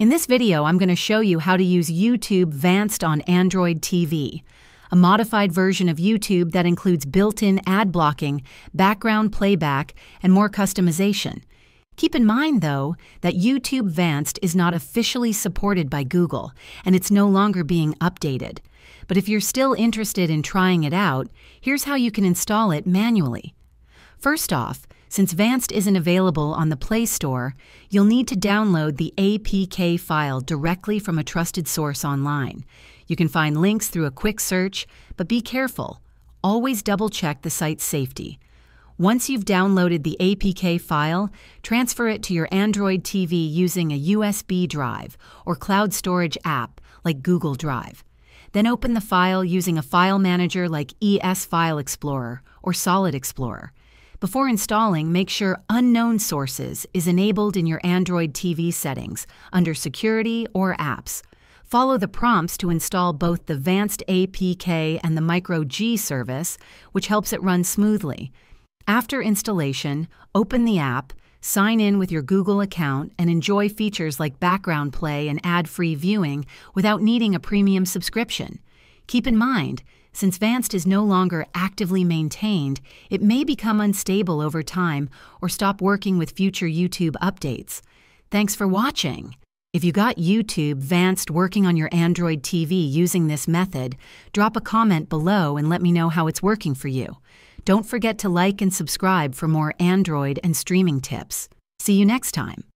In this video, I'm going to show you how to use YouTube Vanced on Android TV, a modified version of YouTube that includes built-in ad blocking, background playback, and more customization. Keep in mind, though, that YouTube Vanced is not officially supported by Google, and it's no longer being updated. But if you're still interested in trying it out, here's how you can install it manually. First off, since Vanced isn't available on the Play Store, you'll need to download the APK file directly from a trusted source online. You can find links through a quick search, but be careful. Always double-check the site's safety. Once you've downloaded the APK file, transfer it to your Android TV using a USB drive or cloud storage app like Google Drive. Then open the file using a file manager like ES File Explorer or Solid Explorer. Before installing, make sure Unknown Sources is enabled in your Android TV settings under Security or Apps. Follow the prompts to install both the Vanced APK and the MicroG service, which helps it run smoothly. After installation, open the app, sign in with your Google account, and enjoy features like background play and ad-free viewing without needing a premium subscription. Keep in mind, since Vanced is no longer actively maintained, it may become unstable over time or stop working with future YouTube updates. Thanks for watching! If you got YouTube Vanced working on your Android TV using this method, drop a comment below and let me know how it's working for you. Don't forget to like and subscribe for more Android and streaming tips. See you next time!